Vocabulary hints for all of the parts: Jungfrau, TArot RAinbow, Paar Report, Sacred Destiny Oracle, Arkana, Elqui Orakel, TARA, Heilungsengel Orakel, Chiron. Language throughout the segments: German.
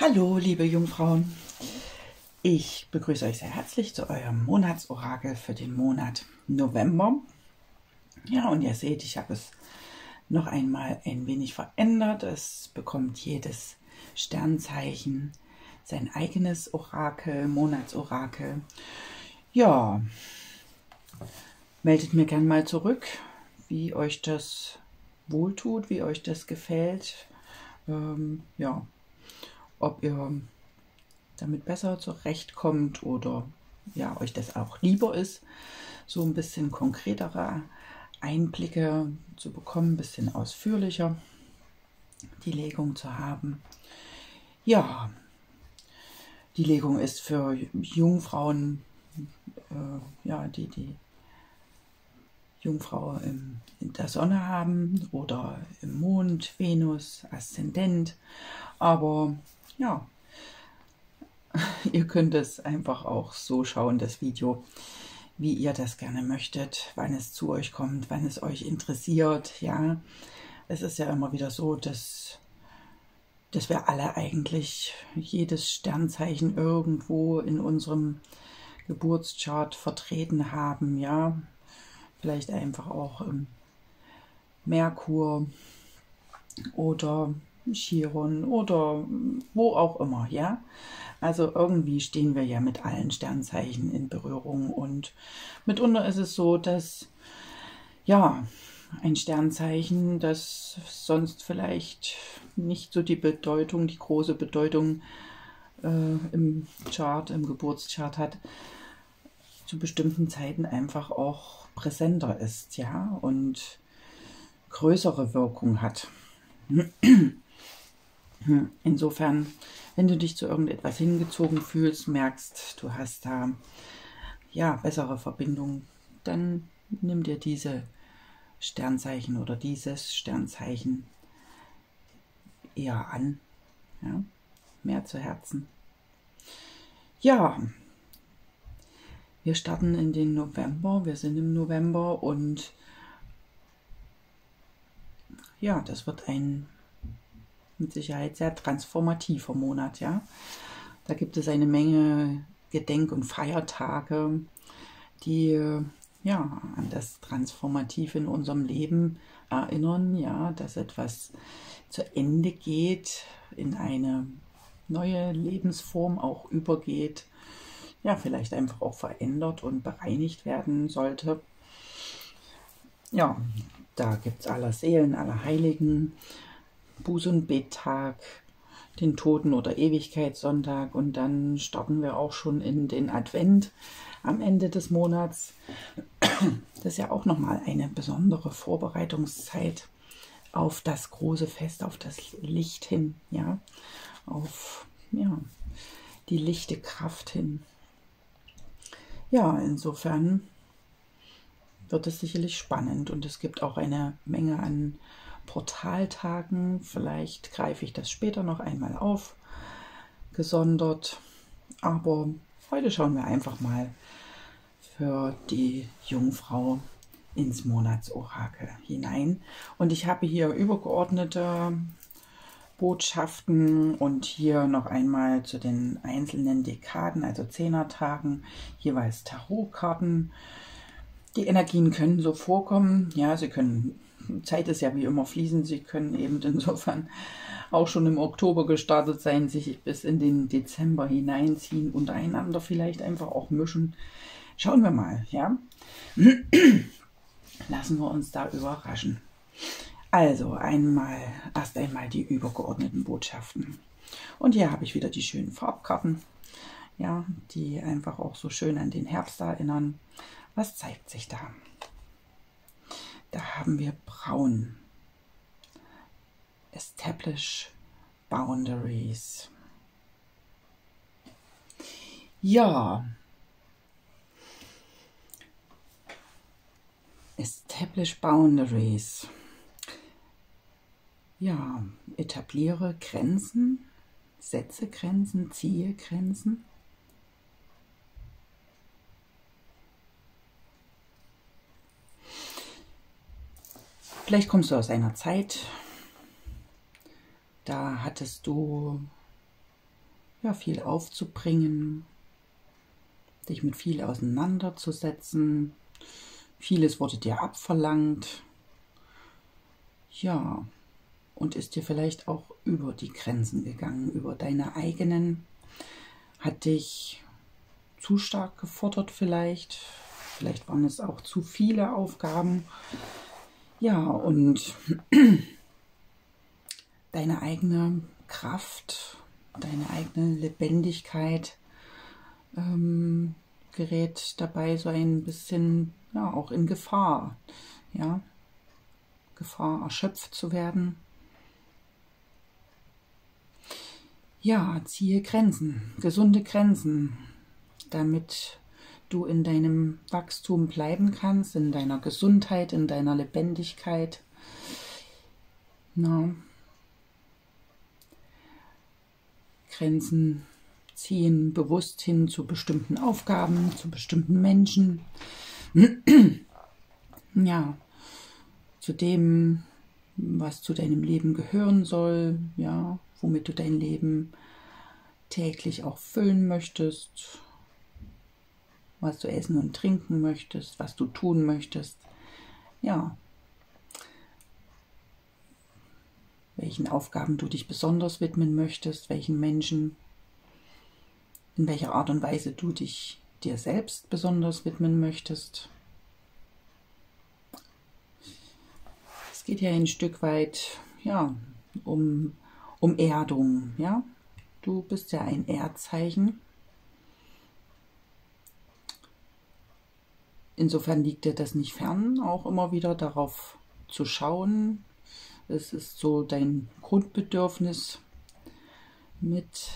Hallo liebe Jungfrauen, ich begrüße euch sehr herzlich zu eurem Monatsorakel für den Monat November. Ja, und ihr seht, ich habe es noch einmal ein wenig verändert. Es bekommt jedes Sternzeichen sein eigenes Orakel, Monatsorakel. Ja, meldet mir gern mal zurück, wie euch das wohltut, wie euch das gefällt. Ja, ob ihr damit besser zurechtkommt oder ja, euch das auch lieber ist, so ein bisschen konkretere Einblicke zu bekommen, ein bisschen ausführlicher die Legung zu haben. Ja, die Legung ist für Jungfrauen, ja, die Jungfrau in der Sonne haben oder im Mond, Venus, Aszendent, aber ja, ihr könnt es einfach auch so schauen, das Video, wie ihr das gerne möchtet, wann es zu euch kommt, wann es euch interessiert. Ja, es ist ja immer wieder so, dass wir alle eigentlich jedes Sternzeichen irgendwo in unserem Geburtschart vertreten haben. Ja, vielleicht einfach auch Merkur oder Chiron oder wo auch immer, ja. Also irgendwie stehen wir ja mit allen Sternzeichen in Berührung und mitunter ist es so, dass ja ein Sternzeichen, das sonst vielleicht nicht so die Bedeutung, die große Bedeutung im Chart, im Geburtschart hat, zu bestimmten Zeiten einfach auch präsenter ist, ja, und größere Wirkung hat. Insofern, wenn du dich zu irgendetwas hingezogen fühlst, merkst, du hast da ja bessere Verbindung, dann nimm dir diese Sternzeichen oder dieses Sternzeichen eher an, ja, mehr zu Herzen. Ja, wir starten in den November, wir sind im November und ja, das wird ein mit Sicherheit sehr transformativer Monat, ja. Da gibt es eine Menge Gedenk- und Feiertage, die ja an das Transformative in unserem Leben erinnern, ja, dass etwas zu Ende geht, in eine neue Lebensform auch übergeht, ja, vielleicht einfach auch verändert und bereinigt werden sollte. Ja, da gibt es aller Seelen, aller Heiligen, Buß- und Bettag, den Toten- oder Ewigkeitssonntag und dann starten wir auch schon in den Advent am Ende des Monats. Das ist ja auch nochmal eine besondere Vorbereitungszeit auf das große Fest, auf das Licht hin, ja, auf ja, die lichte Kraft hin. Ja, insofern wird es sicherlich spannend und es gibt auch eine Menge an Portaltagen, vielleicht greife ich das später noch einmal auf, gesondert, aber heute schauen wir einfach mal für die Jungfrau ins Monatsorakel hinein und ich habe hier übergeordnete Botschaften und hier noch einmal zu den einzelnen Dekaden, also 10er-Tagen, jeweils Tarotkarten. Die Energien können so vorkommen, ja, sie können, Zeit ist ja wie immer fließend, sie können eben insofern auch schon im Oktober gestartet sein, sich bis in den Dezember hineinziehen, untereinander vielleicht einfach auch mischen. Schauen wir mal, ja. Lassen wir uns da überraschen. Also einmal, erst einmal die übergeordneten Botschaften. Und hier habe ich wieder die schönen Farbkarten, ja, die einfach auch so schön an den Herbst erinnern. Was zeigt sich da? Da haben wir Braun, Establish Boundaries. Ja, Establish Boundaries. Ja, etabliere Grenzen, setze Grenzen, ziehe Grenzen. Vielleicht kommst du aus einer Zeit, da hattest du ja, viel aufzubringen, dich mit viel auseinanderzusetzen. Vieles wurde dir abverlangt. Ja, und ist dir vielleicht auch über die Grenzen gegangen, über deine eigenen. Hat dich zu stark gefordert vielleicht. Vielleicht waren es auch zu viele Aufgaben. Ja, und deine eigene Kraft, deine eigene Lebendigkeit gerät dabei so ein bisschen ja, auch in Gefahr. Ja? Gefahr, erschöpft zu werden. Ja, ziehe Grenzen, gesunde Grenzen, damit du in deinem Wachstum bleiben kannst, in deiner Gesundheit, in deiner Lebendigkeit. Na, Grenzen ziehen, bewusst hin zu bestimmten Aufgaben, zu bestimmten Menschen. Ja, zu dem, was zu deinem Leben gehören soll, ja, womit du dein Leben täglich auch füllen möchtest, was du essen und trinken möchtest, was du tun möchtest, ja, welchen Aufgaben du dich besonders widmen möchtest, welchen Menschen, in welcher Art und Weise du dich dir selbst besonders widmen möchtest. Es geht ja ein Stück weit, ja, um Erdung, ja. Du bist ja ein Erdzeichen. Insofern liegt dir das nicht fern, auch immer wieder darauf zu schauen. Es ist so dein Grundbedürfnis, mit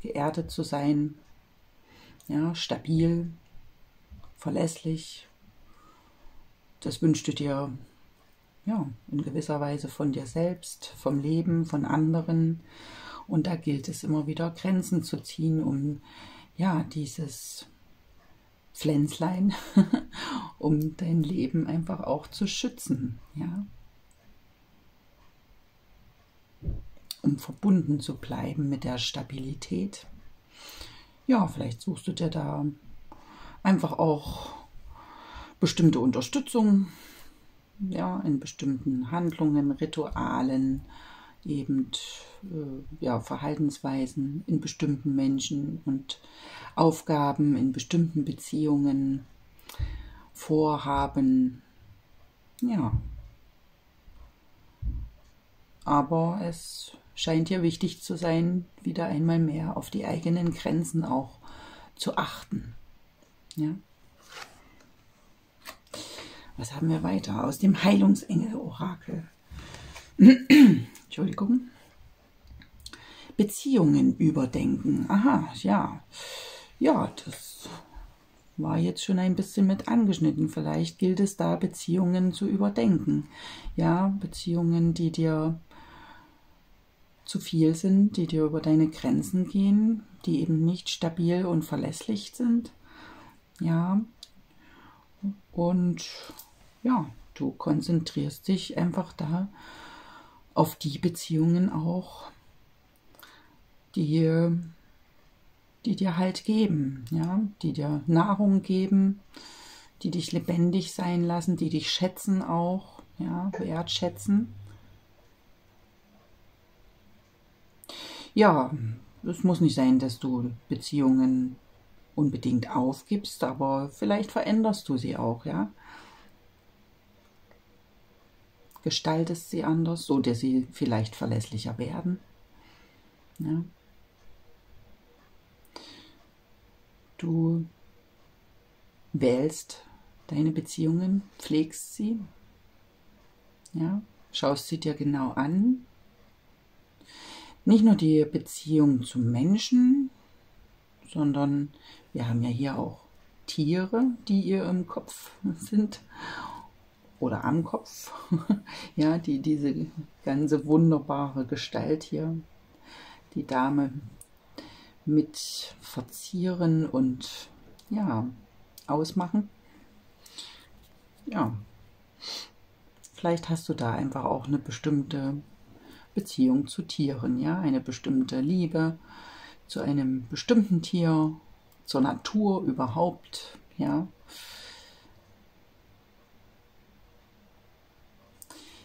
geerdet zu sein, ja, stabil, verlässlich. Das wünschst du dir ja, in gewisser Weise von dir selbst, vom Leben, von anderen. Und da gilt es immer wieder, Grenzen zu ziehen, um ja, dieses Pflänzlein, um dein Leben einfach auch zu schützen, ja? Um verbunden zu bleiben mit der Stabilität. Ja, vielleicht suchst du dir da einfach auch bestimmte Unterstützung, ja, in bestimmten Handlungen, Ritualen, eben ja, Verhaltensweisen in bestimmten Menschen und Aufgaben, in bestimmten Beziehungen, Vorhaben, ja. Aber es scheint hier wichtig zu sein, wieder einmal mehr auf die eigenen Grenzen auch zu achten. Ja. Was haben wir weiter? Aus dem Heilungsengel Orakel. Entschuldigung. Beziehungen überdenken. Aha, ja. Ja, das war jetzt schon ein bisschen mit angeschnitten. Vielleicht gilt es da, Beziehungen zu überdenken. Ja, Beziehungen, die dir zu viel sind, die dir über deine Grenzen gehen, die eben nicht stabil und verlässlich sind. Ja, und ja, du konzentrierst dich einfach da auf die Beziehungen auch, die dir Halt geben, ja? Die dir Nahrung geben, die dich lebendig sein lassen, die dich schätzen auch, ja? Wertschätzen. Ja, es muss nicht sein, dass du Beziehungen unbedingt aufgibst, aber vielleicht veränderst du sie auch, ja? Gestaltest sie anders, so dass sie vielleicht verlässlicher werden. Ja. Du wählst deine Beziehungen, pflegst sie, ja, schaust sie dir genau an. Nicht nur die Beziehung zum Menschen, sondern wir haben ja hier auch Tiere, die ihr im Kopf sind. Oder am Kopf, ja, die diese ganze wunderbare Gestalt hier, die Dame, mit verzieren und ja, ausmachen. Ja, vielleicht hast du da einfach auch eine bestimmte Beziehung zu Tieren, ja, eine bestimmte Liebe zu einem bestimmten Tier, zur Natur überhaupt, ja.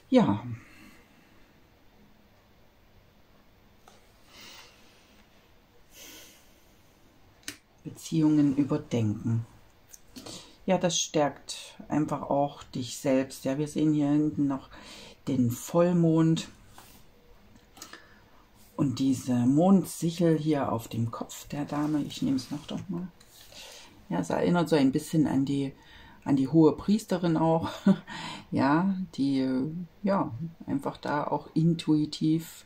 Ja. Beziehungen überdenken. Ja, das stärkt einfach auch dich selbst. Ja, wir sehen hier hinten noch den Vollmond und diese Mondsichel hier auf dem Kopf der Dame. Ich nehme es noch doch mal. Ja, es erinnert so ein bisschen an die hohe Priesterin auch. Ja, die ja einfach da auch intuitiv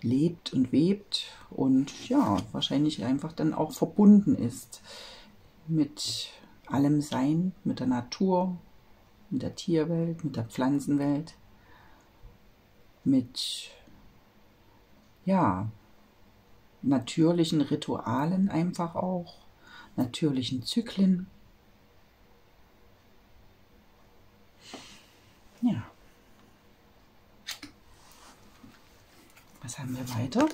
lebt und webt und ja, wahrscheinlich einfach dann auch verbunden ist mit allem Sein, mit der Natur, mit der Tierwelt, mit der Pflanzenwelt, mit ja, natürlichen Ritualen einfach auch, natürlichen Zyklen. Ja. Was haben wir weiter?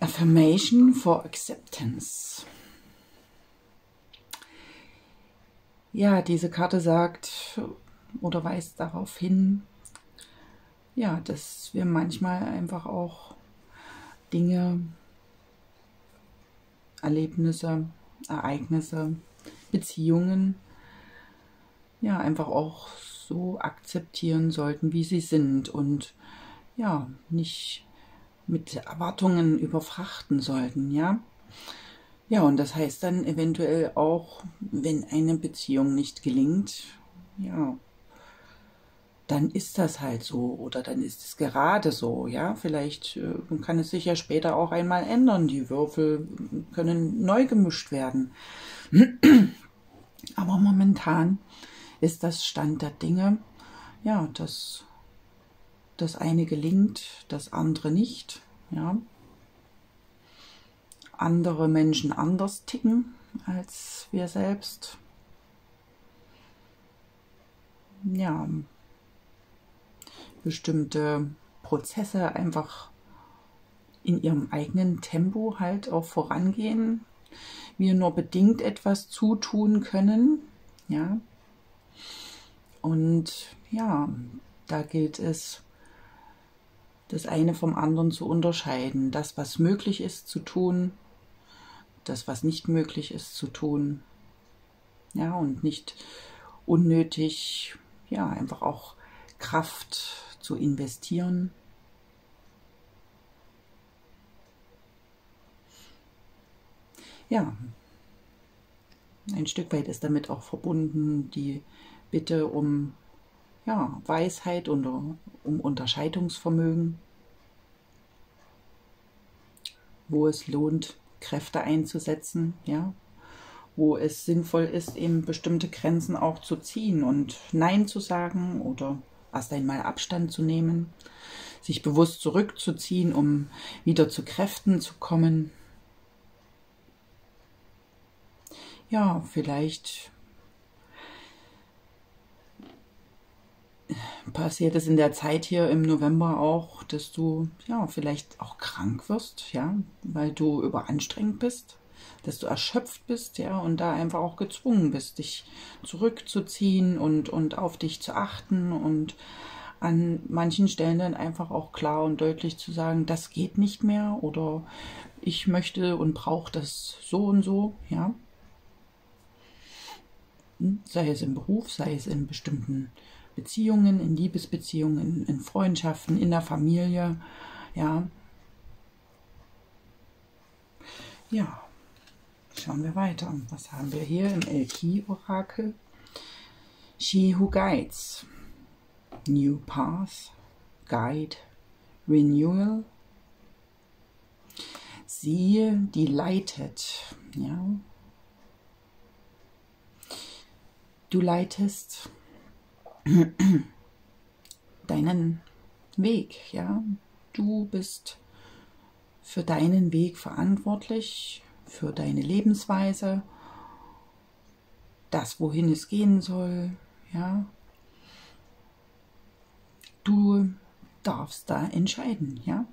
Affirmation for Acceptance. Ja, diese Karte sagt oder weist darauf hin, ja, dass wir manchmal einfach auch Dinge, Erlebnisse, Ereignisse, Beziehungen, ja, einfach auch so akzeptieren sollten, wie sie sind und ja, nicht mit Erwartungen überfrachten sollten, ja. Ja, und das heißt dann eventuell auch, wenn eine Beziehung nicht gelingt, ja, dann ist das halt so oder dann ist es gerade so, ja. Vielleicht kann es sich ja später auch einmal ändern. Die Würfel können neu gemischt werden. Aber momentan ist das Stand der Dinge, ja, dass das eine gelingt, das andere nicht. Ja. Andere Menschen anders ticken als wir selbst. Ja. Bestimmte Prozesse einfach in ihrem eigenen Tempo halt auch vorangehen. Wir nur bedingt etwas zutun können. Ja. Und ja, da gilt es, das eine vom anderen zu unterscheiden, das, was möglich ist, zu tun, das, was nicht möglich ist, zu tun. Ja, und nicht unnötig, ja, einfach auch Kraft zu investieren. Ja, ein Stück weit ist damit auch verbunden die Bitte um ja, Weisheit und um Unterscheidungsvermögen, wo es lohnt, Kräfte einzusetzen, ja, wo es sinnvoll ist, eben bestimmte Grenzen auch zu ziehen und Nein zu sagen oder erst einmal Abstand zu nehmen, sich bewusst zurückzuziehen, um wieder zu Kräften zu kommen. Ja, vielleicht passiert es in der Zeit hier im November auch, dass du ja vielleicht auch krank wirst, ja, weil du überanstrengt bist, dass du erschöpft bist, ja, und da einfach auch gezwungen bist, dich zurückzuziehen und auf dich zu achten und an manchen Stellen dann einfach auch klar und deutlich zu sagen, das geht nicht mehr oder ich möchte und brauche das so und so, ja. Sei es im Beruf, sei es in bestimmten Beziehungen, in Liebesbeziehungen, in Freundschaften, in der Familie, ja. Ja, schauen wir weiter. Was haben wir hier im Elqui Orakel? She who guides, new path, guide, renewal. Sie, die leitet, ja. Du leitest deinen Weg, ja. Du bist für deinen Weg verantwortlich, für deine Lebensweise, das, wohin es gehen soll, ja. Du darfst da entscheiden, ja.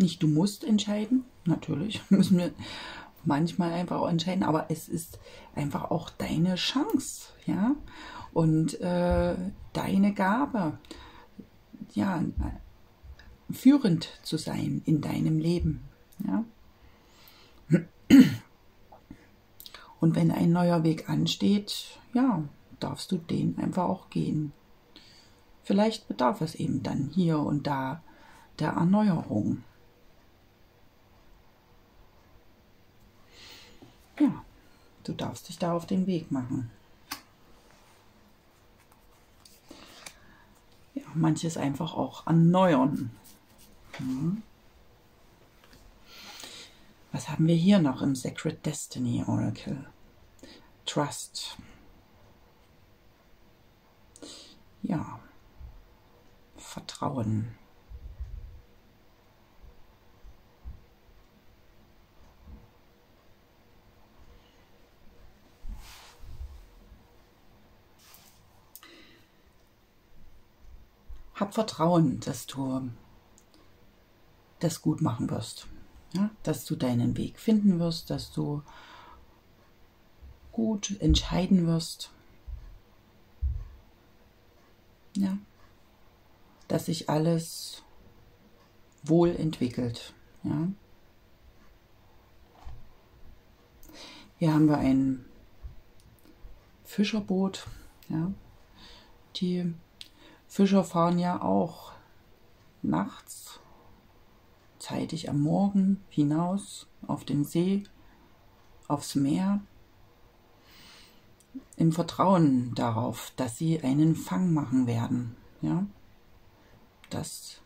Nicht du musst entscheiden, natürlich müssen wir manchmal einfach auch entscheiden, aber es ist einfach auch deine Chance, ja, und deine Gabe, ja, führend zu sein in deinem Leben, ja. Und wenn ein neuer Weg ansteht, ja, darfst du den einfach auch gehen. Vielleicht bedarf es eben dann hier und da der Erneuerung. Ja, du darfst dich da auf den Weg machen. Ja, manches einfach auch erneuern. Mhm. Was haben wir hier noch im Sacred Destiny Oracle? Trust. Ja, Vertrauen. Hab Vertrauen, dass du das gut machen wirst, ja? Dass du deinen Weg finden wirst, dass du gut entscheiden wirst, ja? Dass sich alles wohl entwickelt. Ja? Hier haben wir ein Fischerboot, ja? Die Fischer fahren ja auch nachts, zeitig am Morgen hinaus auf den See, aufs Meer, im Vertrauen darauf, dass sie einen Fang machen werden. Ja? Dass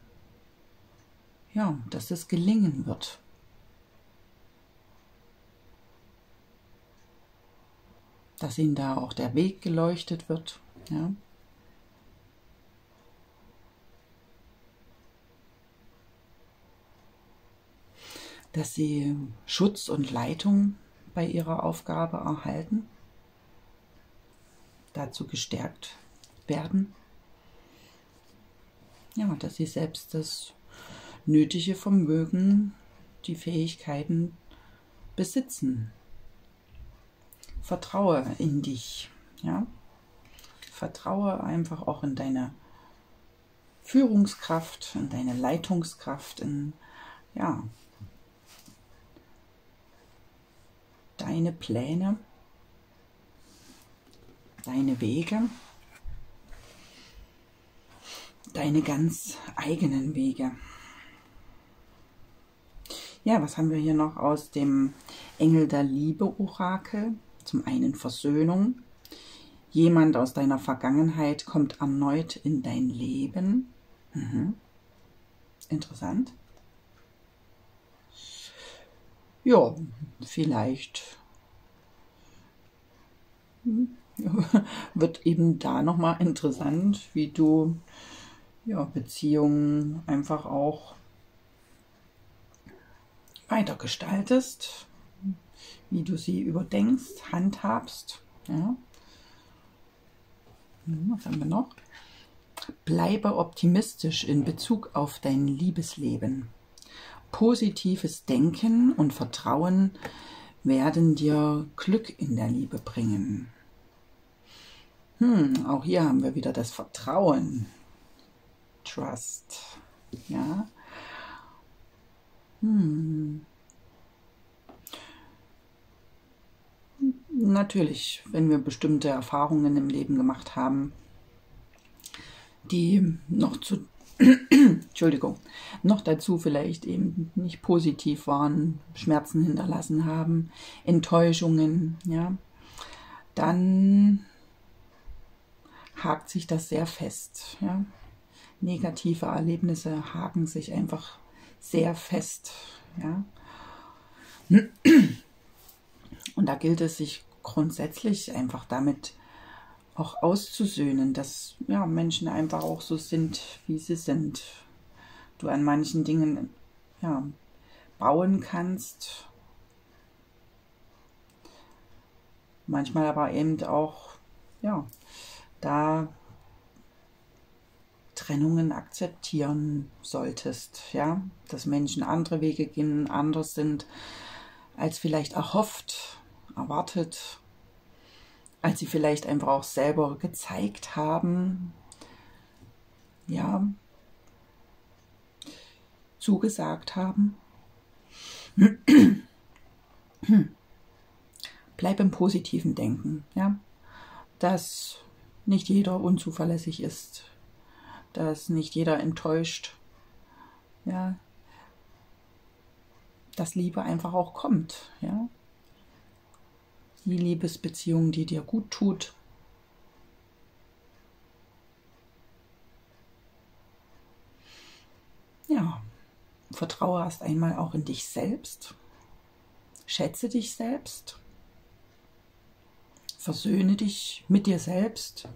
es gelingen wird. Dass ihnen da auch der Weg geleuchtet wird. Ja? Dass sie Schutz und Leitung bei ihrer Aufgabe erhalten, dazu gestärkt werden, ja, dass sie selbst das nötige Vermögen, die Fähigkeiten besitzen. Vertraue in dich, ja? Vertraue einfach auch in deine Führungskraft, in deine Leitungskraft, in, ja, deine Pläne, deine Wege, deine ganz eigenen Wege. Ja, was haben wir hier noch aus dem Engel der Liebe Orakel? Zum einen Versöhnung. Jemand aus deiner Vergangenheit kommt erneut in dein Leben. Mhm. Interessant. Ja, vielleicht wird eben da nochmal interessant, wie du, ja, Beziehungen einfach auch weitergestaltest, wie du sie überdenkst, handhabst. Ja. Was haben wir noch? Bleibe optimistisch in Bezug auf dein Liebesleben. Positives Denken und Vertrauen werden dir Glück in der Liebe bringen. Auch hier haben wir wieder das Vertrauen. Trust. Ja. Natürlich, wenn wir bestimmte Erfahrungen im Leben gemacht haben, die noch zu Entschuldigung, noch dazu vielleicht eben nicht positiv waren, Schmerzen hinterlassen haben, Enttäuschungen, ja, dann hakt sich das sehr fest, ja. Negative Erlebnisse haken sich einfach sehr fest, ja. Und da gilt es, sich grundsätzlich einfach damit auch auszusöhnen, dass, ja, Menschen einfach auch so sind, wie sie sind. Du an manchen Dingen, ja, bauen kannst, manchmal aber eben auch, ja, da Trennungen akzeptieren solltest, ja, dass Menschen andere Wege gehen, anders sind, als vielleicht erhofft, erwartet, als sie vielleicht einfach auch selber gezeigt haben, ja, zugesagt haben. Bleib im positiven Denken, ja, dass nicht jeder unzuverlässig ist, dass nicht jeder enttäuscht, ja, dass Liebe einfach auch kommt, ja, die Liebesbeziehung, die dir gut tut. Ja, vertraue erst einmal auch in dich selbst, schätze dich selbst, versöhne dich mit dir selbst,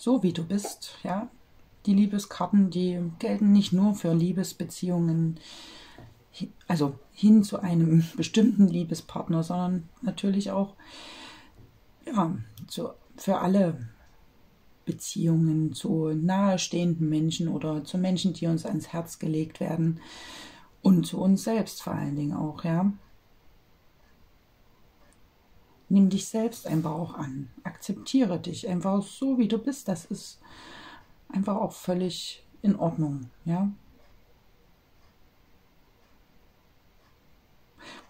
so wie du bist, ja. Die Liebeskarten, die gelten nicht nur für Liebesbeziehungen, also hin zu einem bestimmten Liebespartner, sondern natürlich auch, ja, für alle Beziehungen zu nahestehenden Menschen oder zu Menschen, die uns ans Herz gelegt werden und zu uns selbst vor allen Dingen auch, ja. Nimm dich selbst einfach auch an. Akzeptiere dich einfach so, wie du bist. Das ist einfach auch völlig in Ordnung, ja.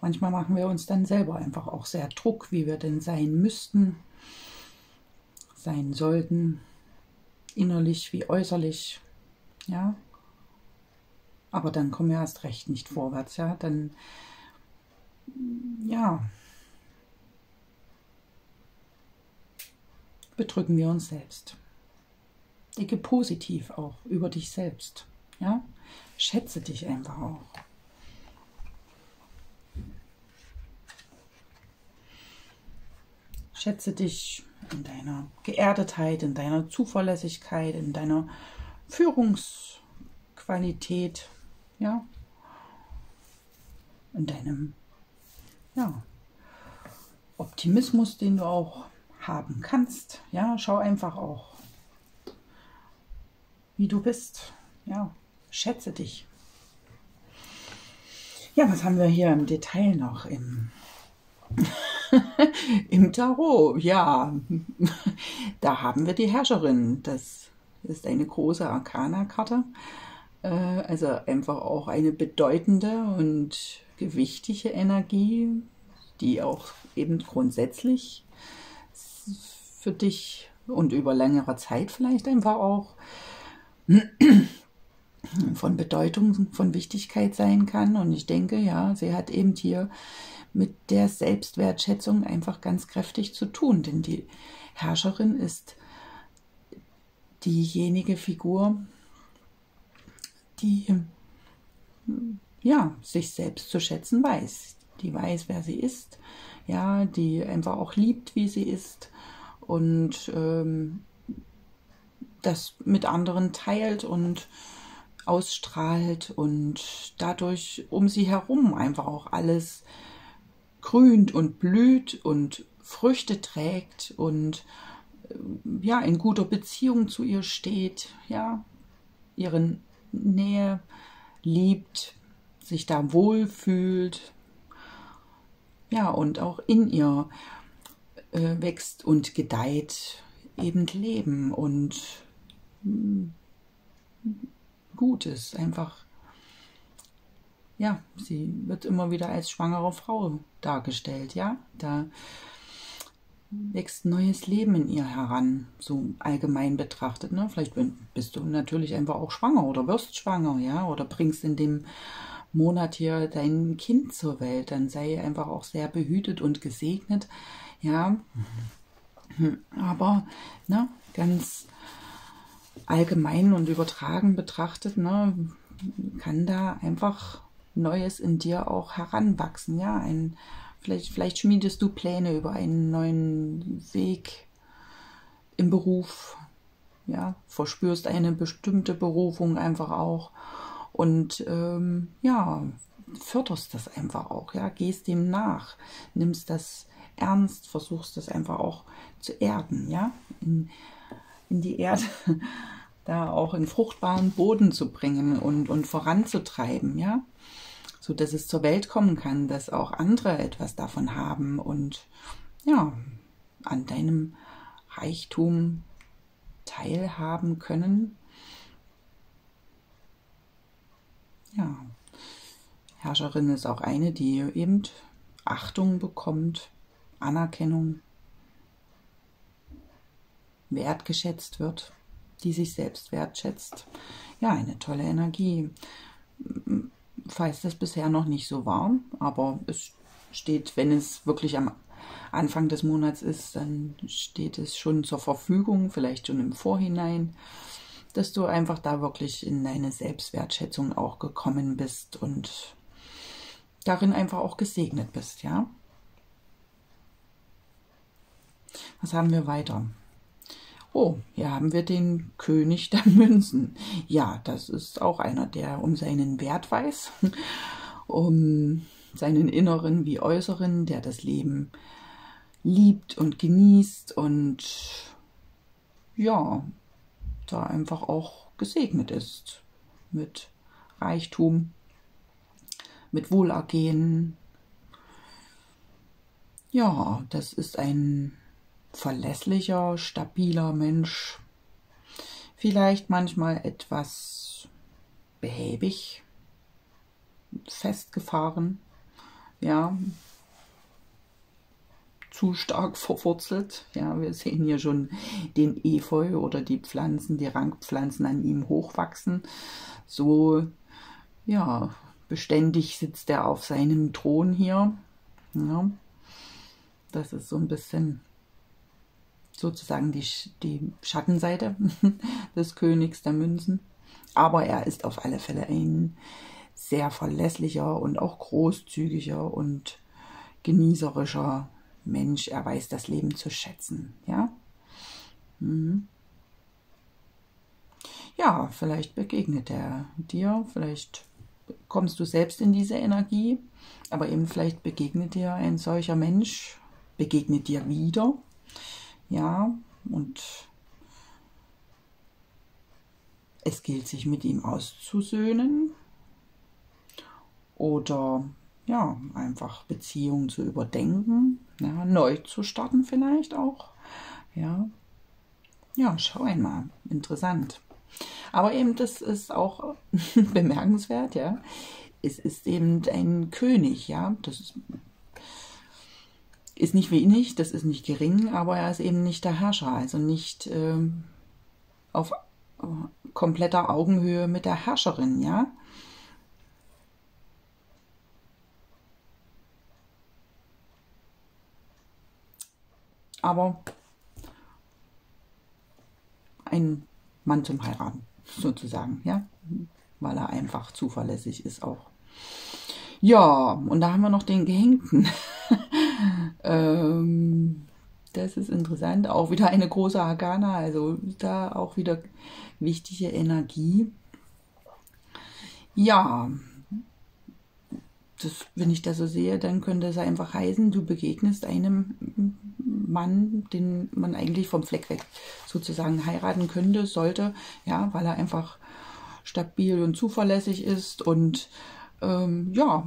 Manchmal machen wir uns dann selber einfach auch sehr Druck, wie wir denn sein müssten, sein sollten, innerlich wie äußerlich, ja. Aber dann kommen wir erst recht nicht vorwärts, ja. Dann, ja, bedrücken wir uns selbst. Denke positiv auch über dich selbst, ja. Schätze dich einfach auch. Schätze dich in deiner Geerdetheit, in deiner Zuverlässigkeit, in deiner Führungsqualität, ja, in deinem, ja, Optimismus, den du auch haben kannst, ja, schau einfach auch, wie du bist, ja, schätze dich. Ja, was haben wir hier im Detail noch im im Tarot, ja, da haben wir die Herrscherin. Das ist eine große Arkana-Karte, also einfach auch eine bedeutende und gewichtige Energie, die auch eben grundsätzlich für dich und über längere Zeit vielleicht einfach auch von Bedeutung, von Wichtigkeit sein kann. Und ich denke, ja, sie hat eben hier mit der Selbstwertschätzung einfach ganz kräftig zu tun, denn die Herrscherin ist diejenige Figur, die, ja, sich selbst zu schätzen weiß, die weiß, wer sie ist, ja, die einfach auch liebt, wie sie ist und das mit anderen teilt und ausstrahlt und dadurch um sie herum einfach auch alles grünt und blüht und Früchte trägt und ja, in guter Beziehung zu ihr steht, ja, ihren Nähe liebt, sich da wohlfühlt, ja, und auch in ihr wächst und gedeiht eben Leben und Gutes einfach. Ja, sie wird immer wieder als schwangere Frau dargestellt, ja. Da wächst neues Leben in ihr heran, so allgemein betrachtet, ne. Vielleicht bist du natürlich einfach auch schwanger oder wirst schwanger, ja. Oder bringst in dem Monat hier dein Kind zur Welt. Dann sei einfach auch sehr behütet und gesegnet, ja. Aber, ne, ganz allgemein und übertragen betrachtet, ne, kann da einfach Neues in dir auch heranwachsen, ja, vielleicht schmiedest du Pläne über einen neuen Weg im Beruf, ja, verspürst eine bestimmte Berufung einfach auch und ja, förderst das einfach auch, ja, gehst dem nach, nimmst das ernst, versuchst das einfach auch zu erden, ja, in die Erde da auch in fruchtbaren Boden zu bringen und voranzutreiben, ja, so dass es zur Welt kommen kann, dass auch andere etwas davon haben und ja, an deinem Reichtum teilhaben können. Ja, Herrscherin ist auch eine, die eben Achtung bekommt, Anerkennung, wertgeschätzt wird, die sich selbst wertschätzt. Ja, eine tolle Energie. Falls das bisher noch nicht so war, aber es steht, wenn es wirklich am Anfang des Monats ist, dann steht es schon zur Verfügung, vielleicht schon im Vorhinein, dass du einfach da wirklich in deine Selbstwertschätzung auch gekommen bist und darin einfach auch gesegnet bist, ja? Was haben wir weiter? Oh, hier haben wir den König der Münzen. Ja, das ist auch einer, der um seinen Wert weiß, um seinen inneren wie äußeren, der das Leben liebt und genießt und ja, da einfach auch gesegnet ist mit Reichtum, mit Wohlergehen. Ja, das ist ein verlässlicher, stabiler Mensch, vielleicht manchmal etwas behäbig, festgefahren, ja, zu stark verwurzelt. Ja, wir sehen hier schon den Efeu oder die Pflanzen, die Rankpflanzen an ihm hochwachsen. So, ja, beständig sitzt er auf seinem Thron hier. Ja, das ist so ein bisschen sozusagen die Schattenseite des Königs der Münzen. Aber er ist auf alle Fälle ein sehr verlässlicher und auch großzügiger und genießerischer Mensch. Er weiß das Leben zu schätzen. Ja, ja, vielleicht begegnet er dir, vielleicht kommst du selbst in diese Energie, aber eben vielleicht begegnet dir ein solcher Mensch, begegnet dir wieder. Ja, und es gilt, sich mit ihm auszusöhnen oder ja, einfach Beziehungen zu überdenken, ja, neu zu starten vielleicht auch. Ja, ja, schau einmal, interessant. Aber eben, das ist auch bemerkenswert, ja. Es ist eben ein König, ja, das ist nicht wenig, das ist nicht gering, aber er ist eben nicht der Herrscher, also nicht auf kompletter Augenhöhe mit der Herrscherin, ja. Aber ein Mann zum Heiraten, sozusagen, ja, weil er einfach zuverlässig ist auch. Ja, und da haben wir noch den Gehängten. Das ist interessant, auch wieder eine große Arcana, also da auch wieder wichtige Energie. Ja, das, wenn ich das so sehe, dann könnte es einfach heißen, du begegnest einem Mann, den man eigentlich vom Fleck weg sozusagen heiraten könnte, sollte, ja, weil er einfach stabil und zuverlässig ist und ja,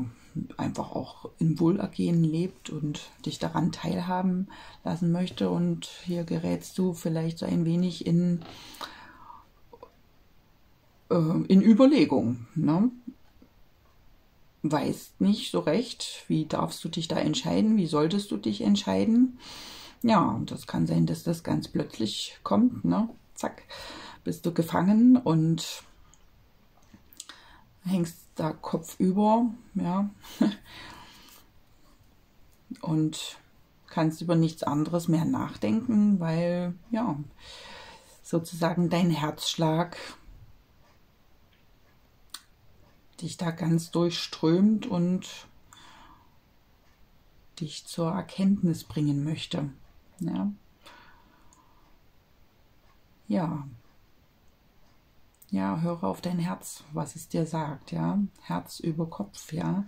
einfach auch im Wohlergehen lebt und dich daran teilhaben lassen möchte. Und hier gerätst du vielleicht so ein wenig in Überlegung, ne? Weißt nicht so recht, wie darfst du dich da entscheiden, wie solltest du dich entscheiden. Ja, und das kann sein, dass das ganz plötzlich kommt, ne? Zack, bist du gefangen und hängst da kopfüber, ja, und kannst über nichts anderes mehr nachdenken, weil, ja, sozusagen dein Herzschlag dich da ganz durchströmt und dich zur Erkenntnis bringen möchte, ja. Ja. Ja, höre auf dein Herz, was es dir sagt, ja, Herz über Kopf, ja,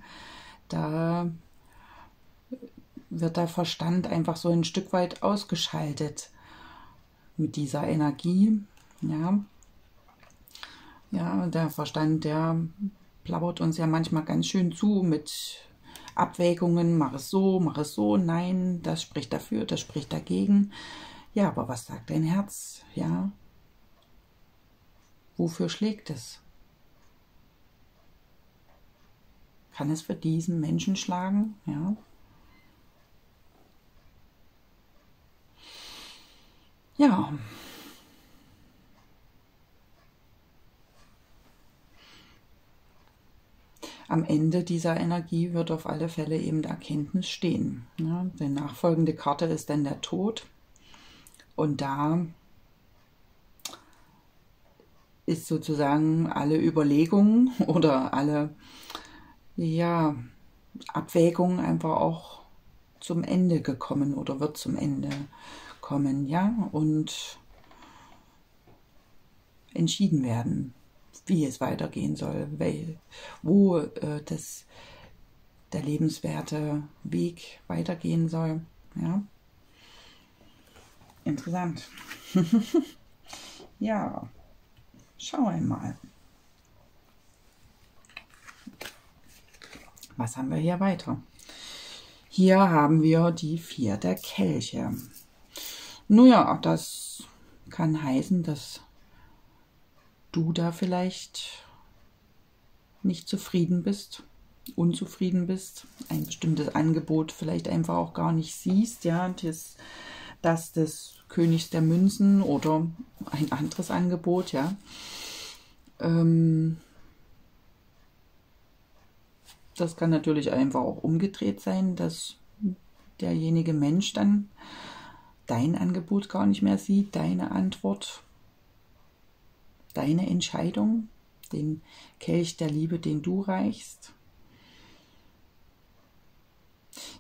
da wird der Verstand einfach so ein Stück weit ausgeschaltet mit dieser Energie, ja, Ja, der Verstand, der plappert uns ja manchmal ganz schön zu mit Abwägungen. Mach es so, nein, das spricht dafür, das spricht dagegen. Ja, aber was sagt dein Herz? Ja, wofür schlägt es? Kann es für diesen Menschen schlagen? Ja. Ja. Am Ende dieser Energie wird auf alle Fälle eben die Erkenntnis stehen. Ja, die nachfolgende Karte ist dann der Tod. Und da ist sozusagen alle Überlegungen oder alle ja, Abwägungen einfach auch zum Ende gekommen oder wird zum Ende kommen, ja, und entschieden werden, wie es weitergehen soll, wo der lebenswerte Weg weitergehen soll, ja. Interessant. Ja, schau einmal. Was haben wir hier weiter? Hier haben wir die 4 der Kelche. Nun ja, das kann heißen, dass du da vielleicht nicht zufrieden bist, unzufrieden bist, ein bestimmtes Angebot vielleicht einfach auch gar nicht siehst, ja, das des Königs der Münzen oder ein anderes Angebot, ja. Das kann natürlich einfach auch umgedreht sein, dass derjenige Mensch dann dein Angebot gar nicht mehr sieht, deine Antwort, deine Entscheidung, den Kelch der Liebe, den du reichst.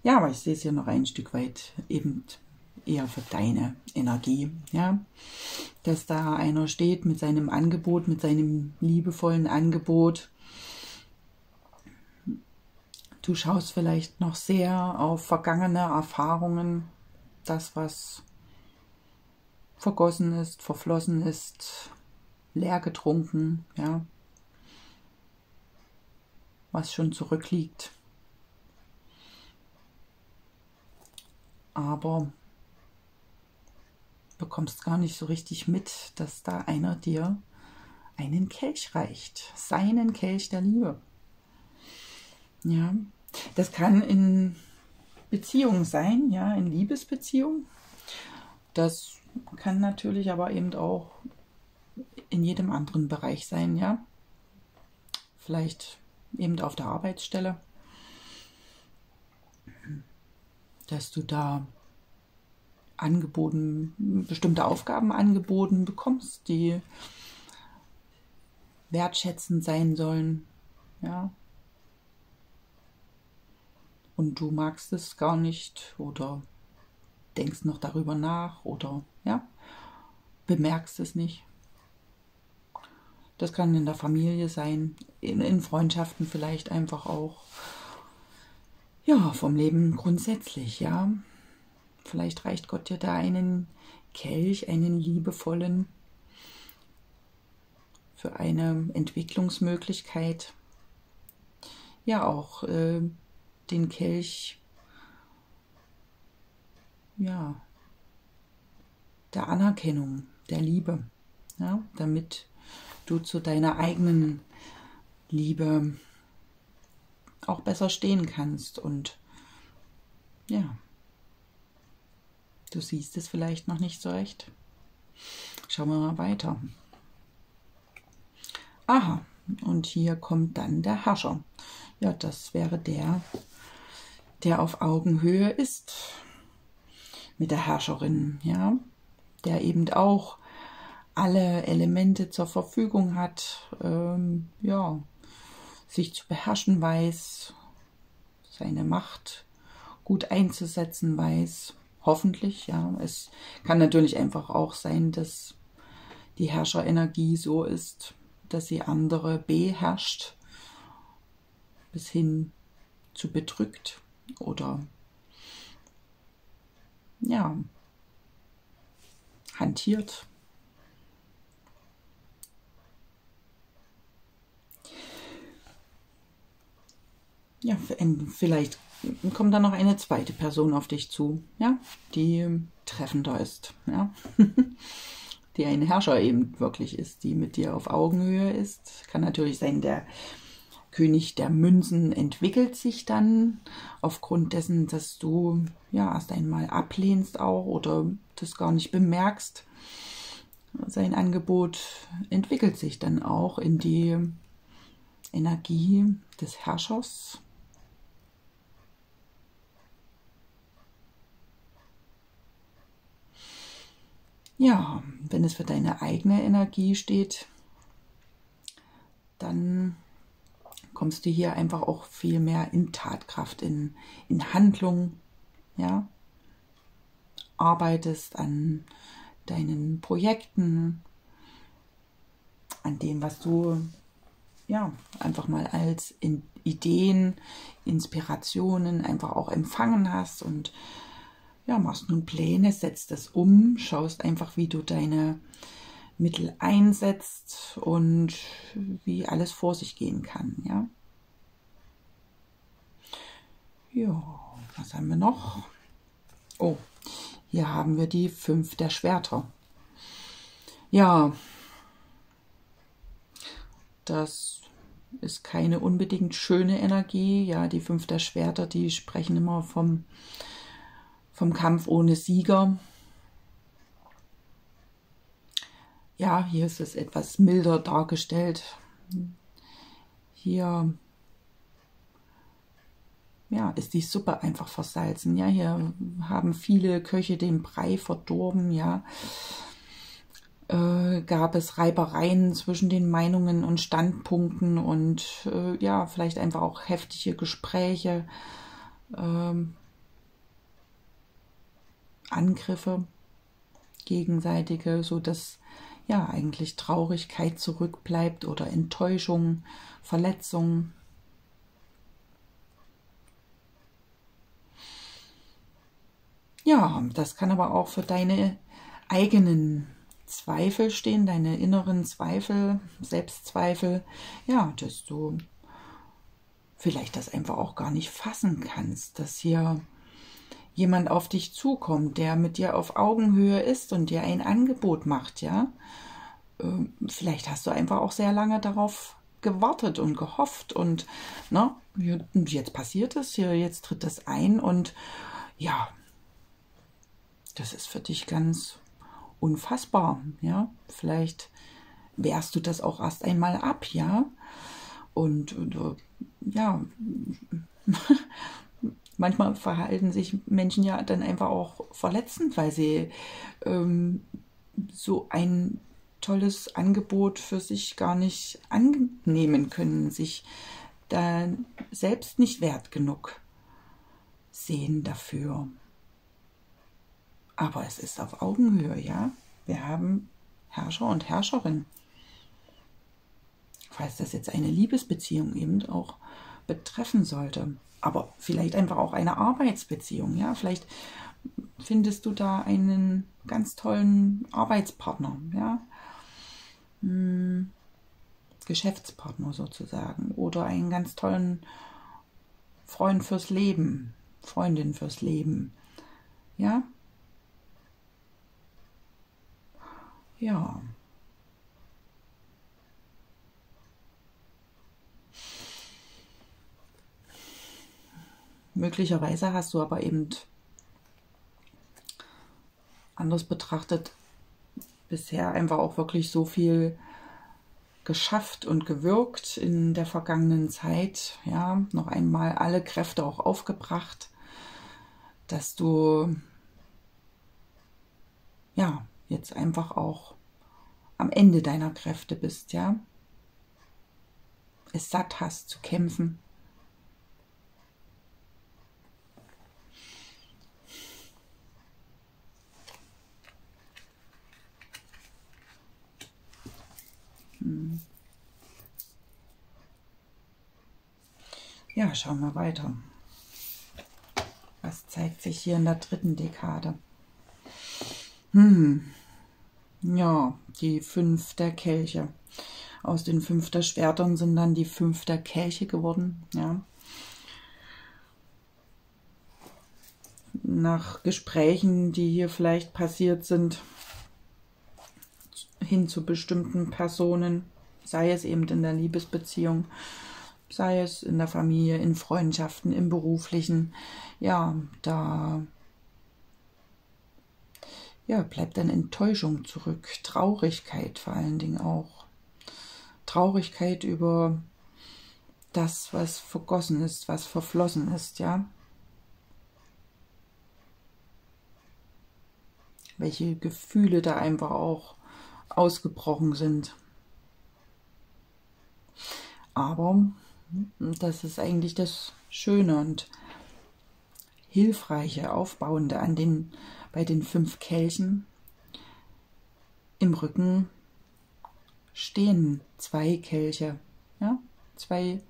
Ja, aber ich sehe es hier noch ein Stück weit eben eher für deine Energie, ja, dass da einer steht mit seinem Angebot, mit seinem liebevollen Angebot. Du schaust vielleicht noch sehr auf vergangene Erfahrungen, das, was vergossen ist, verflossen ist, leer getrunken, ja, was schon zurückliegt. Aber du bekommst gar nicht so richtig mit, dass da einer dir einen Kelch reicht, seinen Kelch der Liebe. Ja, das kann in Beziehung sein, ja, in Liebesbeziehung. Das kann natürlich aber eben auch in jedem anderen Bereich sein, ja. Vielleicht eben auf der Arbeitsstelle, dass du da bestimmte Aufgaben angeboten bekommst, die wertschätzend sein sollen, ja. Und du magst es gar nicht oder denkst noch darüber nach oder ja, bemerkst es nicht. Das kann in der Familie sein, in Freundschaften vielleicht einfach auch. Ja, vom Leben grundsätzlich, ja. Vielleicht reicht Gott dir da einen Kelch, einen liebevollen, für eine Entwicklungsmöglichkeit. Ja, auch den Kelch, ja, der Anerkennung, der Liebe, ja, damit du zu deiner eigenen Liebe auch besser stehen kannst und ja, du siehst es vielleicht noch nicht so recht. Schauen wir mal weiter. Aha, und hier kommt dann der Herrscher. Ja, das wäre der, der auf Augenhöhe ist mit der Herrscherin, ja, der eben auch alle Elemente zur Verfügung hat, ja, sich zu beherrschen weiß, seine Macht gut einzusetzen weiß, hoffentlich, ja. Es kann natürlich einfach auch sein, dass die Herrscherenergie so ist, dass sie andere beherrscht, bis hin zu bedrückt oder ja, hantiert. ja, vielleicht kommt dann noch eine zweite Person auf dich zu, ja, die treffender ist, ja, die ein Herrscher eben wirklich ist, die mit dir auf Augenhöhe ist. Kann natürlich sein, der König der Münzen entwickelt sich dann aufgrund dessen, dass du ja erst einmal ablehnst auch oder das gar nicht bemerkst. Sein Angebot entwickelt sich dann auch in die Energie des Herrschers. Ja, wenn es für deine eigene Energie steht, dann kommst du hier einfach auch viel mehr in Tatkraft, in Handlung, ja, arbeitest an deinen Projekten, an dem, was du ja einfach mal als Ideen, Inspirationen einfach auch empfangen hast, und ja, machst nun Pläne, setzt das um, schaust einfach, wie du deine Mittel einsetzt und wie alles vor sich gehen kann, ja. Ja, was haben wir noch? Oh, hier haben wir die 5 der Schwerter. Ja, das ist keine unbedingt schöne Energie. Ja, die 5 der Schwerter, die sprechen immer vom Kampf ohne Sieger. Ja, hier ist es etwas milder dargestellt. Hier ja, ist die Suppe einfach versalzen. Ja, hier haben viele Köche den Brei verdorben. Ja, gab es Reibereien zwischen den Meinungen und Standpunkten und ja, vielleicht einfach auch heftige Gespräche, Angriffe, gegenseitige, sodass ja eigentlich Traurigkeit zurückbleibt oder Enttäuschung, Verletzung. Ja, das kann aber auch für deine eigenen Zweifel stehen, deine inneren Zweifel, Selbstzweifel, ja, dass du vielleicht das einfach auch gar nicht fassen kannst, dass hier jemand auf dich zukommt, der mit dir auf Augenhöhe ist und dir ein Angebot macht, ja. Vielleicht hast du einfach auch sehr lange darauf gewartet und gehofft und, na, jetzt passiert es, jetzt tritt das ein und ja, das ist für dich ganz unfassbar, ja. Vielleicht wehrst du das auch erst einmal ab, ja. Und ja, manchmal verhalten sich Menschen ja dann einfach auch verletzend, weil sie so ein tolles Angebot für sich gar nicht annehmen können, sich da selbst nicht wert genug sehen dafür. Aber es ist auf Augenhöhe, ja. Wir haben Herrscher und Herrscherin. Falls das jetzt eine Liebesbeziehung eben auch betreffen sollte. Aber vielleicht einfach auch eine Arbeitsbeziehung, ja, vielleicht findest du da einen ganz tollen Arbeitspartner, ja, Geschäftspartner sozusagen, oder einen ganz tollen Freund fürs Leben, Freundin fürs Leben, ja. Ja. Möglicherweise hast du aber eben anders betrachtet bisher einfach auch wirklich so viel geschafft und gewirkt in der vergangenen Zeit, ja, noch einmal alle Kräfte auch aufgebracht, dass du ja jetzt einfach auch am Ende deiner Kräfte bist, ja, es satt hast zu kämpfen. Ja, schauen wir weiter. Was zeigt sich hier in der 3. Dekade? Ja, die 5 der Kelche. Aus den 5 der Schwertern sind dann die 5 der Kelche geworden. Ja. nach Gesprächen, die hier vielleicht passiert sind, hin zu bestimmten Personen, sei es eben in der Liebesbeziehung, sei es in der Familie, in Freundschaften, im Beruflichen. Ja, da bleibt dann Enttäuschung zurück, Traurigkeit vor allen Dingen auch. Traurigkeit über das, was vergossen ist, was verflossen ist, ja. Welche Gefühle da einfach auch ausgebrochen sind. Aber das ist eigentlich das Schöne und Hilfreiche, Aufbauende an bei den 5 Kelchen. Im Rücken stehen 2 Kelche, ja? 2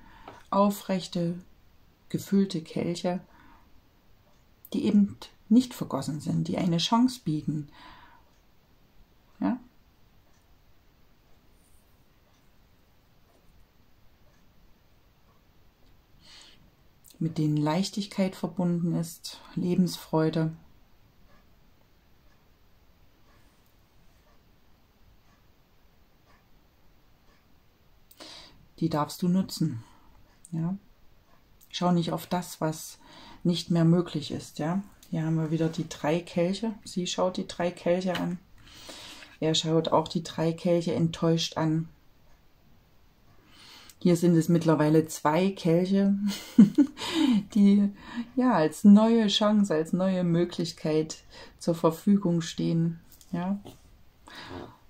aufrechte, gefüllte Kelche, die eben nicht vergossen sind, die eine Chance bieten. Ja? Mit denen Leichtigkeit verbunden ist, Lebensfreude. Die darfst du nutzen. Ja? Schau nicht auf das, was nicht mehr möglich ist. Ja? Hier haben wir wieder die 3 Kelche. Sie schaut die 3 Kelche an. Er schaut auch die 3 Kelche enttäuscht an. Hier sind es mittlerweile 2 Kelche, die ja als neue Chance, als neue Möglichkeit zur Verfügung stehen. Ja?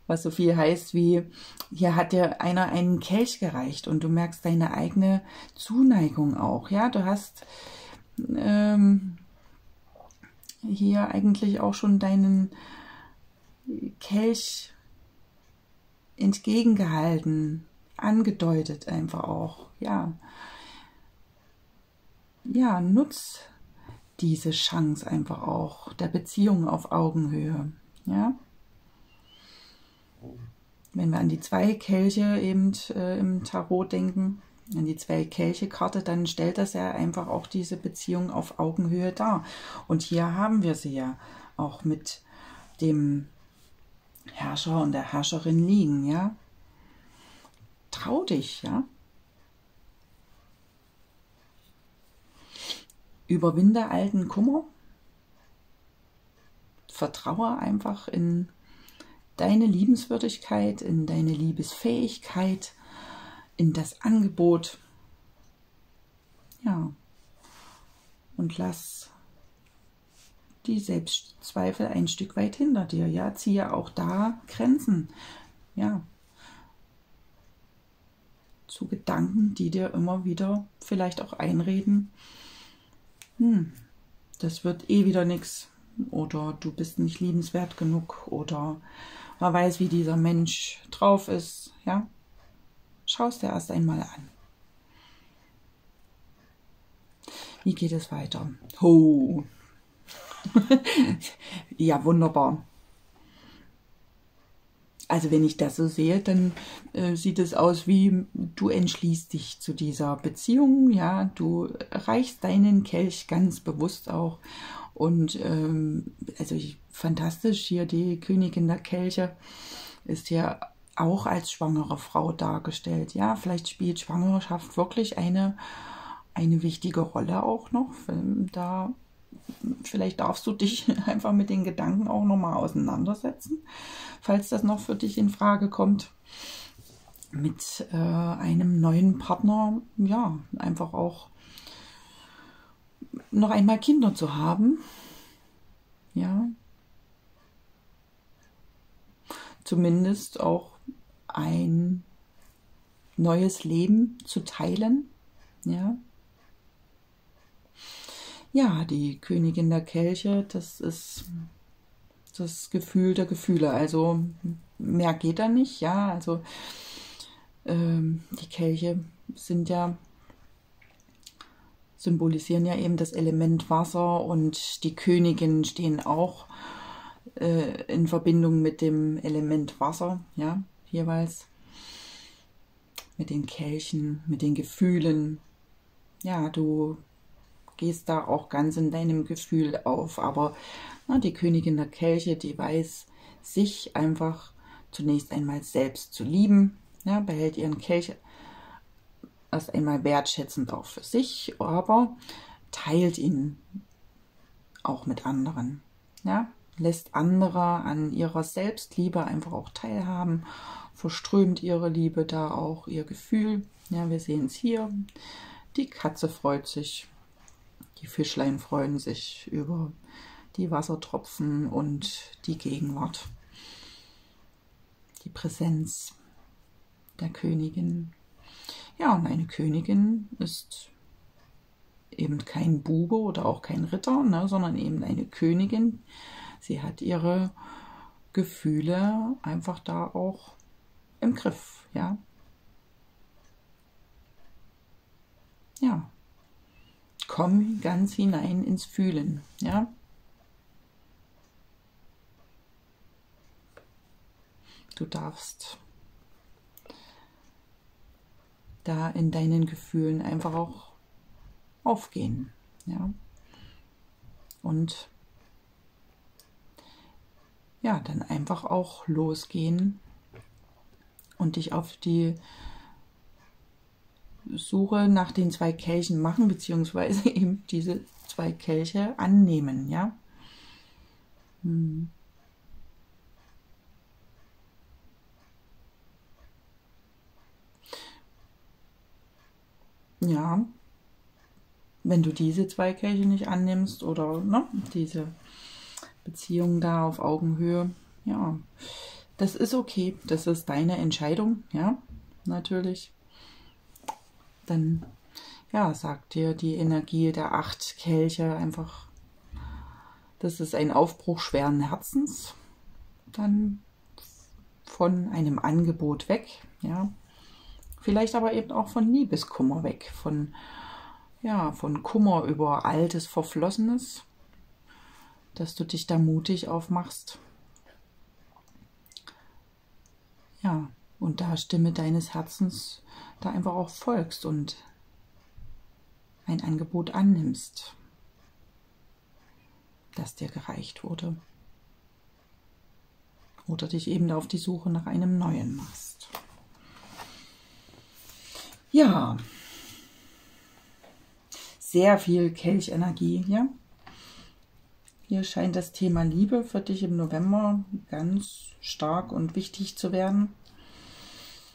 Was so viel heißt wie, hier hat dir einer einen Kelch gereicht und du merkst deine eigene Zuneigung auch. Ja, du hast hier eigentlich auch schon deinen Kelch entgegengehalten, angedeutet einfach auch. Ja, ja, nutz diese Chance einfach auch, der Beziehung auf Augenhöhe. Ja. Wenn wir an die 2 Kelche eben im Tarot denken, an die 2 Kelche-Karte, dann stellt das ja einfach auch diese Beziehung auf Augenhöhe dar. Und hier haben wir sie ja auch mit dem Herrscher und der Herrscherin liegen, ja. Trau dich, ja. Überwinde alten Kummer. Vertraue einfach in deine Liebenswürdigkeit, in deine Liebesfähigkeit, in das Angebot. Ja. Und lass die Selbstzweifel ein Stück weit hinter dir. Ja, ziehe auch da Grenzen. Ja. Zu Gedanken, die dir immer wieder vielleicht auch einreden. Das wird eh wieder nichts. Oder du bist nicht liebenswert genug. Oder man weiß, wie dieser Mensch drauf ist. Ja? Schau es dir erst einmal an. Wie geht es weiter? Ho! Ja, wunderbar. Also wenn ich das so sehe, dann sieht es aus wie, du entschließt dich zu dieser Beziehung. Ja, du reichst deinen Kelch ganz bewusst auch. Und also fantastisch, hier die Königin der Kelche ist hier auch als schwangere Frau dargestellt. Ja, vielleicht spielt Schwangerschaft wirklich eine wichtige Rolle auch noch. Da vielleicht darfst du dich einfach mit den Gedanken auch nochmal auseinandersetzen, falls das noch für dich in Frage kommt, mit einem neuen Partner, ja, einfach auch noch einmal Kinder zu haben, ja, zumindest auch ein neues Leben zu teilen, ja. Ja, die Königin der Kelche, das ist das Gefühl der Gefühle, also mehr geht da nicht, ja, also die Kelche sind ja, symbolisieren ja eben das Element Wasser und die Königinnen stehen auch in Verbindung mit dem Element Wasser, ja, jeweils mit den Kelchen, mit den Gefühlen. Ja, du gehst da auch ganz in deinem Gefühl auf. Aber na, die Königin der Kelche, die weiß, sich einfach zunächst einmal selbst zu lieben, ja, behält ihren Kelch erst einmal wertschätzend auch für sich, aber teilt ihn auch mit anderen, ja, lässt andere an ihrer Selbstliebe einfach auch teilhaben, verströmt ihre Liebe da auch, ihr Gefühl. Ja, wir sehen es hier, die Katze freut sich, die Fischlein freuen sich über die Wassertropfen und die Gegenwart, die Präsenz der Königin. Ja, und eine Königin ist eben kein Bube oder auch kein Ritter, ne, sondern eben eine Königin. Sie hat ihre Gefühle einfach da auch im Griff, ja. Ja, komm ganz hinein ins Fühlen, ja. Du darfst da in deinen Gefühlen einfach auch aufgehen, ja. Und ja, dann einfach auch losgehen und dich auf die Suche nach den zwei Kelchen machen, beziehungsweise eben diese zwei Kelche annehmen, ja. Hm. Ja, wenn du diese zwei Kelche nicht annimmst oder ne, diese Beziehung da auf Augenhöhe, ja, das ist okay, das ist deine Entscheidung, ja, natürlich. Dann, ja, sagt dir die Energie der 8 Kelche einfach, das ist ein Aufbruch schweren Herzens, dann von einem Angebot weg, ja. Vielleicht aber eben auch von Liebeskummer weg, von, ja, von Kummer über altes, Verflossenes, dass du dich da mutig aufmachst. Ja, und da Stimme deines Herzens da einfach auch folgst und ein Angebot annimmst, das dir gereicht wurde. Oder dich eben auf die Suche nach einem neuen machst. Ja, sehr viel Kelchenergie hier. Hier scheint das Thema Liebe für dich im November ganz stark und wichtig zu werden.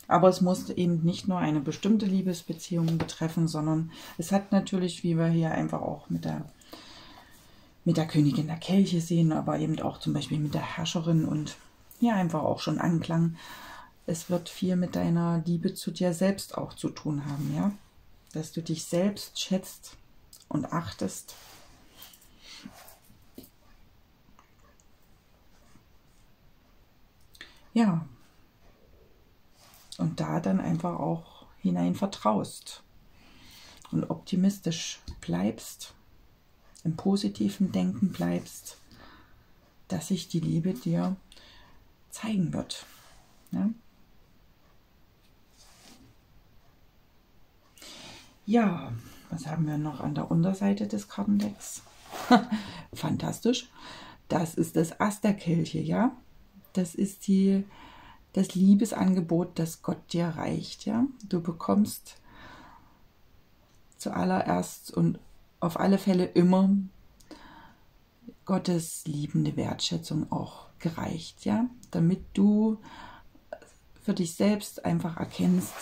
Aber es muss eben nicht nur eine bestimmte Liebesbeziehung betreffen, sondern es hat natürlich, wie wir hier einfach auch mit der Königin der Kelche sehen, aber eben auch zum Beispiel mit der Herrscherin und hier einfach auch schon Anklang. Es wird viel mit deiner Liebe zu dir selbst auch zu tun haben, ja? Dass du dich selbst schätzt und achtest. Ja. Und da dann einfach auch hinein vertraust und optimistisch bleibst, im positiven Denken bleibst, dass sich die Liebe dir zeigen wird, ja? Ja, was haben wir noch an der Unterseite des Kartendecks? Fantastisch. Das ist das Ass der Kelche, ja. Das ist das Liebesangebot, das Gott dir reicht, ja. Du bekommst zuallererst und auf alle Fälle immer Gottes liebende Wertschätzung auch gereicht, ja. Damit du für dich selbst einfach erkennst,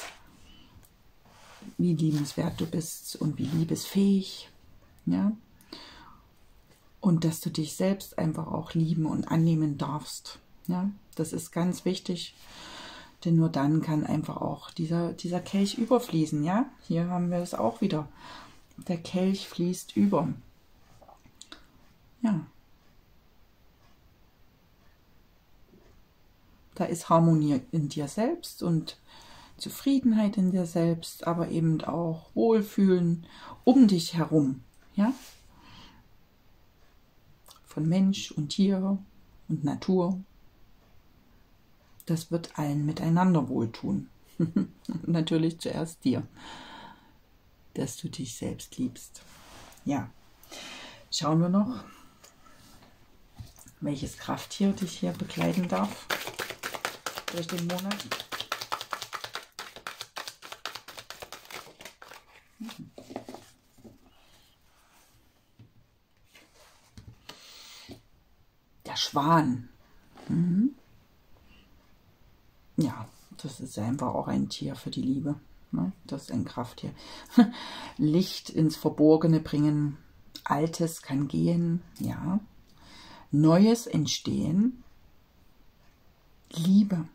wie liebenswert du bist und wie liebesfähig, ja, und dass du dich selbst einfach auch lieben und annehmen darfst, ja, das ist ganz wichtig, denn nur dann kann einfach auch dieser Kelch überfließen, ja, hier haben wir es auch wieder, der Kelch fließt über, ja, da ist Harmonie in dir selbst und Zufriedenheit in dir selbst, aber eben auch Wohlfühlen um dich herum, ja? Von Mensch und Tier und Natur. Das wird allen miteinander wohltun. Natürlich zuerst dir, dass du dich selbst liebst. Ja, schauen wir noch, welches Krafttier dich hier begleiten darf durch den Monat. Der Schwan. Mhm. Ja, das ist einfach auch ein Tier für die Liebe. Das ist ein Krafttier. Licht ins Verborgene bringen. Altes kann gehen. Ja. Neues entstehen. Liebe.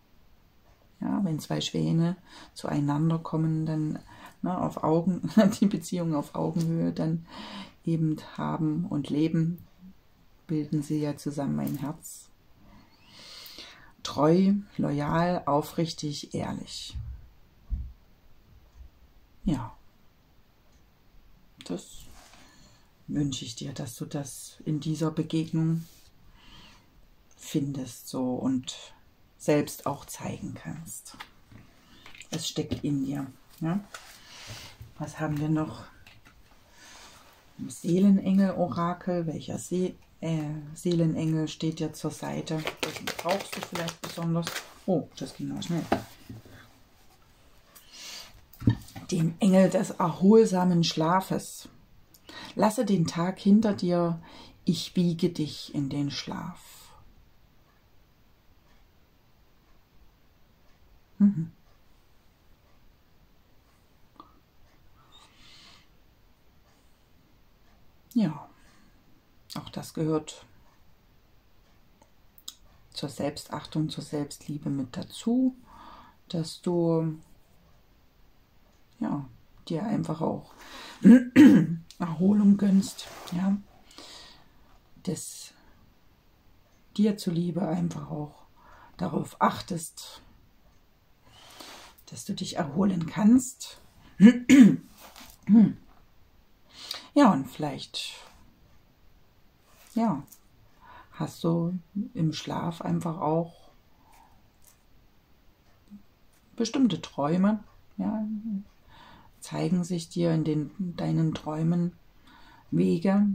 Ja, wenn zwei Schwäne zueinander kommen, dann auf Augen, die Beziehung auf Augenhöhe dann eben haben und leben, bilden sie ja zusammen ein Herz. Treu, loyal, aufrichtig, ehrlich. Ja, das wünsche ich dir, dass du das in dieser Begegnung findest so und selbst auch zeigen kannst. Es steckt in dir. Ja? Was haben wir noch? Seelenengel Orakel. Welcher Seelenengel steht dir zur Seite? Welchen brauchst du vielleicht besonders? Oh, das ging noch schnell. Den Engel des erholsamen Schlafes. Lasse den Tag hinter dir, ich wiege dich in den Schlaf. Mhm. Ja, auch das gehört zur Selbstachtung, zur Selbstliebe mit dazu, dass du ja, dir einfach auch Erholung gönnst, ja, dass dir zuliebe einfach auch darauf achtest, dass du dich erholen kannst. Ja, und vielleicht ja, hast du im Schlaf einfach auch bestimmte Träume, ja, zeigen sich dir in deinen Träumen Wege,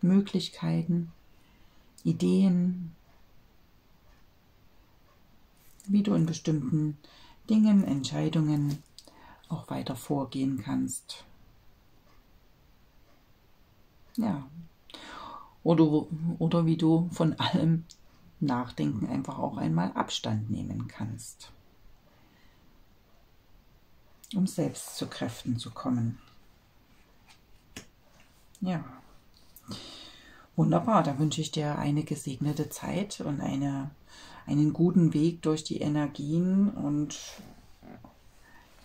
Möglichkeiten, Ideen, wie du in bestimmten Dingen, Entscheidungen auch weiter vorgehen kannst. Ja, oder wie du von allem Nachdenken einfach auch einmal Abstand nehmen kannst, um selbst zu Kräften zu kommen. Ja, wunderbar. Da wünsche ich dir eine gesegnete Zeit und einen guten Weg durch die Energien und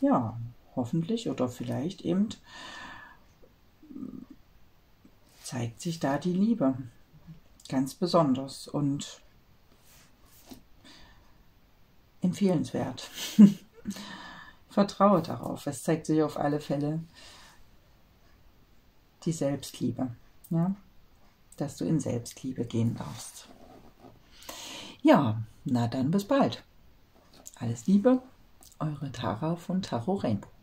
ja, hoffentlich oder vielleicht eben zeigt sich da die Liebe ganz besonders und empfehlenswert. Vertraue darauf. Es zeigt sich auf alle Fälle die Selbstliebe. Ja? Dass du in Selbstliebe gehen darfst. Ja, na dann bis bald. Alles Liebe, eure Tara von TArot RAinbow.